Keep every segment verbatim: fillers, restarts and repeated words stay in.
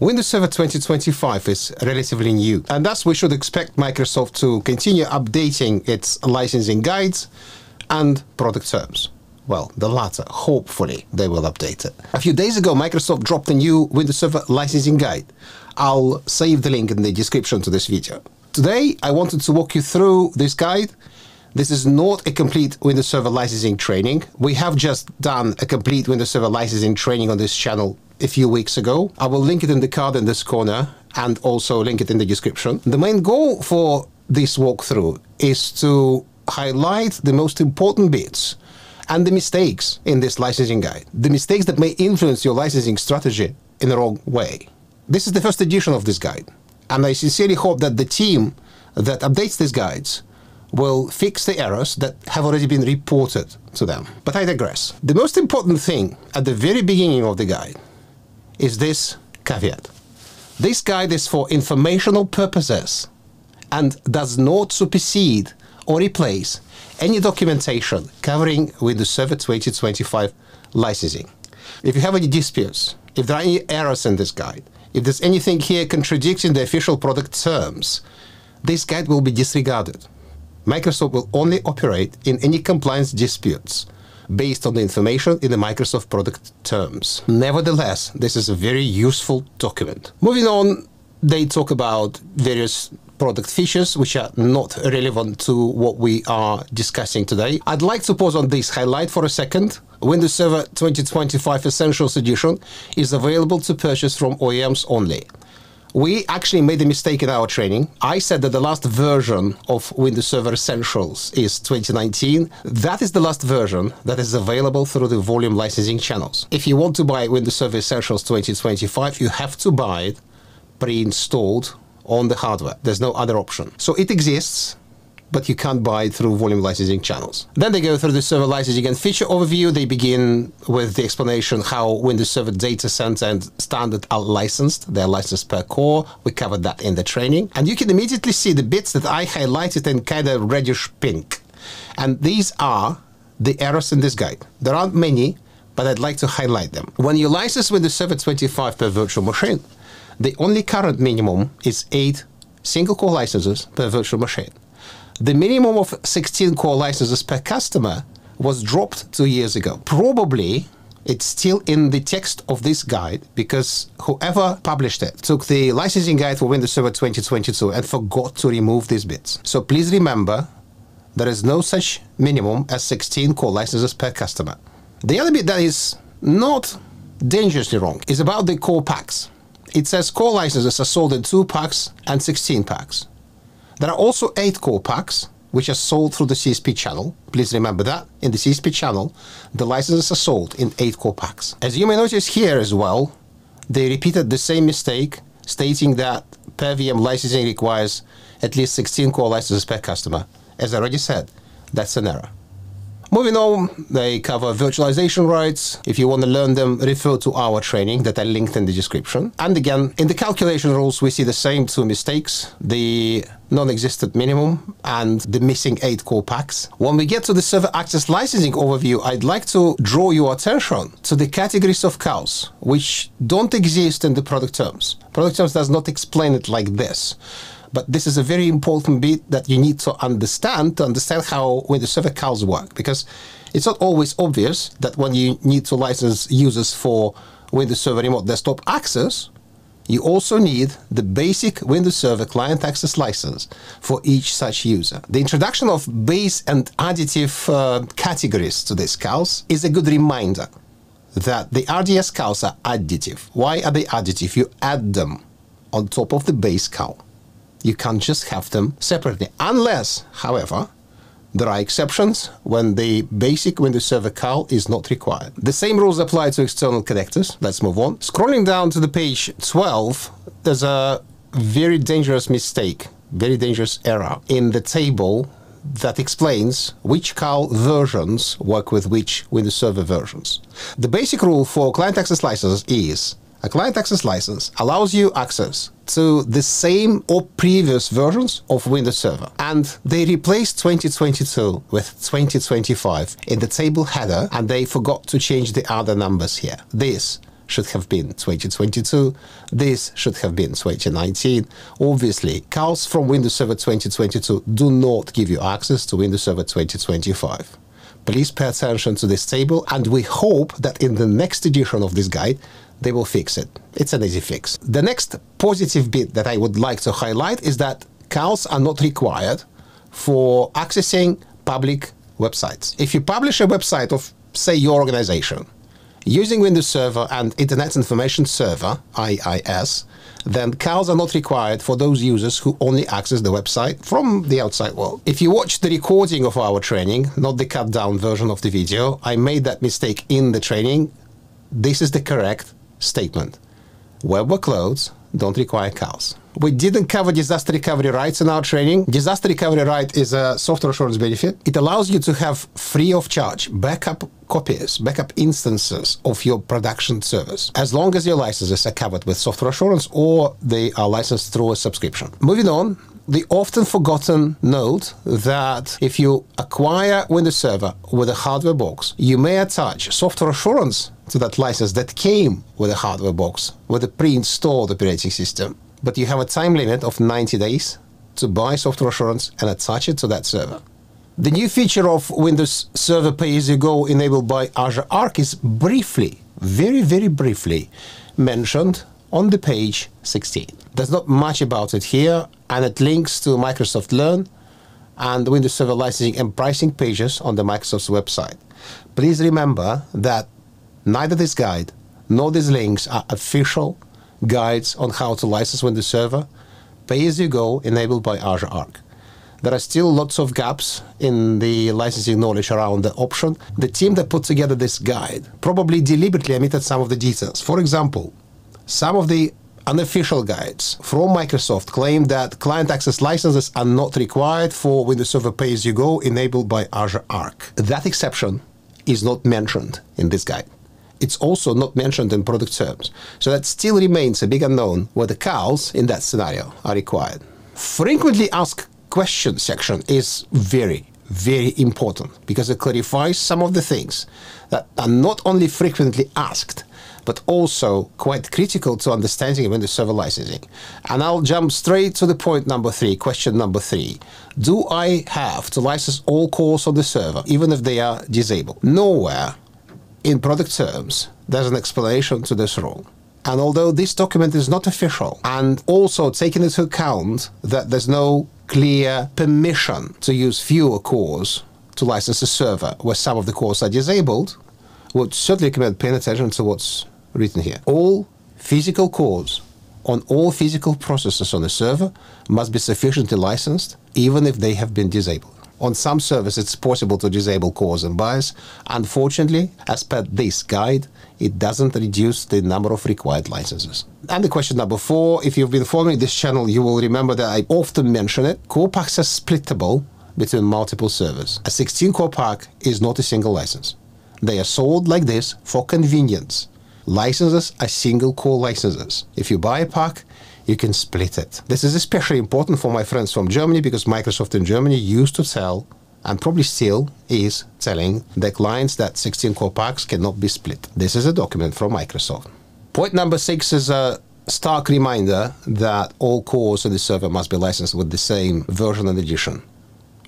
Windows Server twenty twenty-five is relatively new, and thus we should expect Microsoft to continue updating its licensing guides and product terms. Well, the latter. Hopefully they will update it. A few days ago, Microsoft dropped a new Windows Server licensing guide. I'll save the link in the description to this video. Today, I wanted to walk you through this guide. This is not a complete Windows Server licensing training. We have just done a complete Windows Server licensing training on this channel a few weeks ago. I will link it in the card in this corner and also link it in the description. The main goal for this walkthrough is to highlight the most important bits and the mistakes in this licensing guide, the mistakes that may influence your licensing strategy in the wrong way. This is the first edition of this guide, and I sincerely hope that the team that updates these guides will fix the errors that have already been reported to them. But I digress. The most important thing at the very beginning of the guide is this caveat. This guide is for informational purposes and does not supersede or replace any documentation covering Windows Server twenty twenty-five licensing. If you have any disputes, if there are any errors in this guide, if there's anything here contradicting the official product terms, this guide will be disregarded. Microsoft will only operate in any compliance disputes based on the information in the Microsoft product terms. Nevertheless, this is a very useful document. Moving on, they talk about various product features which are not relevant to what we are discussing today. I'd like to pause on this highlight for a second. Windows Server twenty twenty-five Essentials Edition is available to purchase from O E Ms only. We actually made a mistake in our training. I said that the last version of Windows Server Essentials is twenty nineteen. That is the last version that is available through the volume licensing channels. If you want to buy Windows Server Essentials twenty twenty-five, you have to buy it pre-installed on the hardware. There's no other option. So it exists, but you can't buy it through volume licensing channels. Then they go through the server licensing and feature overview. They begin with the explanation how Windows Server Data Center and Standard are licensed. They're licensed per core. We covered that in the training. And you can immediately see the bits that I highlighted in kind of reddish pink. And these are the errors in this guide. There aren't many, but I'd like to highlight them. When you license Windows Server twenty-five per virtual machine, the only current minimum is eight single-core licenses per virtual machine. The minimum of sixteen core licenses per customer was dropped two years ago. Probably it's still in the text of this guide because whoever published it took the licensing guide for Windows Server twenty twenty-two and forgot to remove these bits. So please remember, there is no such minimum as sixteen core licenses per customer. The other bit that is not dangerously wrong is about the core packs. It says core licenses are sold in two packs and sixteen packs. There are also eight core packs, which are sold through the C S P channel. Please remember that. In the C S P channel, the licenses are sold in eight core packs. As you may notice here as well, they repeated the same mistake, stating that per V M licensing requires at least sixteen core licenses per customer. As I already said, that's an error. Moving on, they cover virtualization rights. If you want to learn them, refer to our training that I linked in the description. And again, in the calculation rules, we see the same two mistakes, the non-existent minimum and the missing eight core packs. When we get to the server access licensing overview, I'd like to draw your attention to the categories of C A Ls, which don't exist in the product terms. Product terms does not explain it like this. But this is a very important bit that you need to understand to understand how Windows Server C A Ls work, because it's not always obvious that when you need to license users for Windows Server Remote Desktop Access, you also need the basic Windows Server Client Access license for each such user. The introduction of base and additive uh, categories to these C A Ls is a good reminder that the R D S C A Ls are additive. Why are they additive? You add them on top of the base C A L. You can't just have them separately, unless, however, there are exceptions when the basic Windows Server C A L is not required. The same rules apply to external connectors. Let's move on. Scrolling down to the page twelve, there's a very dangerous mistake, very dangerous error in the table that explains which C A L versions work with which Windows Server versions. The basic rule for client access licenses is a client access license allows you access to the same or previous versions of Windows Server. And they replaced twenty twenty-two with twenty twenty-five in the table header, and they forgot to change the other numbers here. This should have been twenty twenty-two, this should have been twenty nineteen. Obviously, C A Ls from Windows Server twenty twenty-two do not give you access to Windows Server twenty twenty-five. Please pay attention to this table, and we hope that in the next edition of this guide, they will fix it. It's an easy fix. The next positive bit that I would like to highlight is that C A Ls are not required for accessing public websites. If you publish a website of, say, your organization, using Windows Server and Internet Information Server, I I S, then C A Ls are not required for those users who only access the website from the outside world. If you watch the recording of our training, not the cut-down version of the video, I made that mistake in the training. This is the correct statement. Web workloads don't require C A Ls. We didn't cover disaster recovery rights in our training. Disaster recovery right is a software assurance benefit. It allows you to have free of charge backup copies, backup instances of your production service, as long as your licenses are covered with software assurance or they are licensed through a subscription. Moving on, the often forgotten note that if you acquire Windows Server with a hardware box, you may attach software assurance to that license that came with a hardware box, with a pre-installed operating system. But you have a time limit of ninety days to buy software assurance and attach it to that server. The new feature of Windows Server Pay-as-you-go enabled by Azure Arc is briefly, very, very briefly mentioned on the page sixteen. There's not much about it here, and it links to Microsoft Learn and the Windows Server licensing and pricing pages on the Microsoft's website. Please remember that neither this guide nor these links are official guides on how to license Windows Server Pay-as-you-go enabled by Azure Arc. There are still lots of gaps in the licensing knowledge around the option. The team that put together this guide probably deliberately omitted some of the details. For example, some of the unofficial guides from Microsoft claim that client access licenses are not required for Windows Server Pay-as-you-go enabled by Azure Arc. That exception is not mentioned in this guide. It's also not mentioned in product terms. So that still remains a big unknown whether C A Ls in that scenario are required. Frequently asked question section is very, very important because it clarifies some of the things that are not only frequently asked, but also quite critical to understanding Windows Server licensing. And I'll jump straight to the point number three, question number three. Do I have to license all calls on the server, even if they are disabled? Nowhere in product terms, there's an explanation to this rule. And although this document is not official, and also taking into account that there's no clear permission to use fewer cores to license a server where some of the cores are disabled, would certainly recommend paying attention to what's written here. All physical cores on all physical processes on the server must be sufficiently licensed, even if they have been disabled. On some servers, it's possible to disable cores and BIOS. Unfortunately, as per this guide, it doesn't reduce the number of required licenses. And the question number four, if you've been following this channel, you will remember that I often mention it. Core packs are splittable between multiple servers. A sixteen core pack is not a single license. They are sold like this for convenience. Licenses are single core licenses. If you buy a pack, you can split it. This is especially important for my friends from Germany because Microsoft in Germany used to tell, and probably still is telling, their clients that sixteen core packs cannot be split. This is a document from Microsoft. Point number six is a stark reminder that all cores on the server must be licensed with the same version and edition.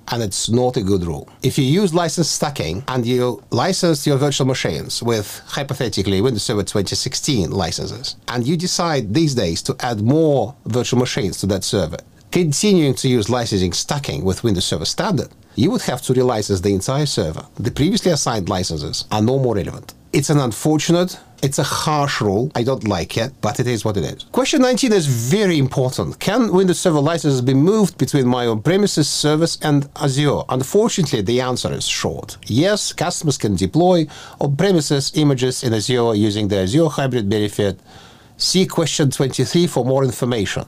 And it's not a good rule. If you use license stacking and you license your virtual machines with, hypothetically, Windows Server twenty sixteen licenses, and you decide these days to add more virtual machines to that server, continuing to use licensing stacking with Windows Server Standard, you would have to relicense the entire server. The previously assigned licenses are no more relevant. It's an unfortunate, it's a harsh rule. I don't like it, but it is what it is. Question nineteen is very important. Can Windows Server licenses be moved between my on-premises service and Azure? Unfortunately, the answer is short. Yes, customers can deploy on-premises images in Azure using the Azure Hybrid Benefit. See question twenty-three for more information.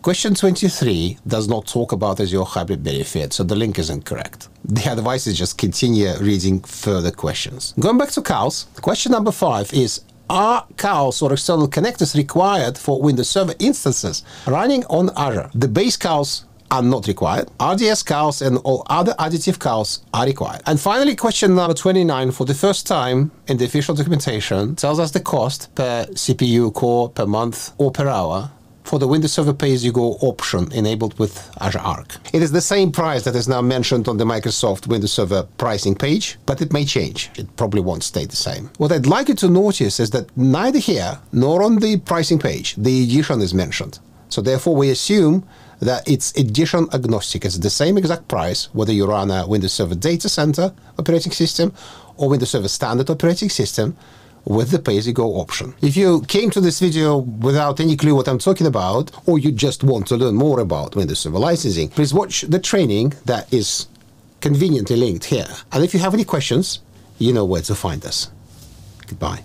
Question twenty-three does not talk about Azure Hybrid Benefit, so the link is incorrect. The advice is just continue reading further questions. Going back to C A Ls, question number five is, are C A Ls or external connectors required for Windows Server instances running on Azure? The base C A Ls are not required. R D S C A Ls and all other additive C A Ls are required. And finally, question number twenty-nine, for the first time in the official documentation, tells us the cost per C P U core per month or per hour for the Windows Server pay-as-you-go option enabled with Azure Arc. It is the same price that is now mentioned on the Microsoft Windows Server pricing page, but it may change. It probably won't stay the same. What I'd like you to notice is that neither here nor on the pricing page the edition is mentioned. So therefore, we assume that it's edition agnostic. It's the same exact price whether you run a Windows Server Data Center operating system or Windows Server Standard operating system with the pay-as-you-go option. If you came to this video without any clue what I'm talking about, or you just want to learn more about Windows Server licensing, please watch the training that is conveniently linked here. And if you have any questions, you know where to find us. Goodbye.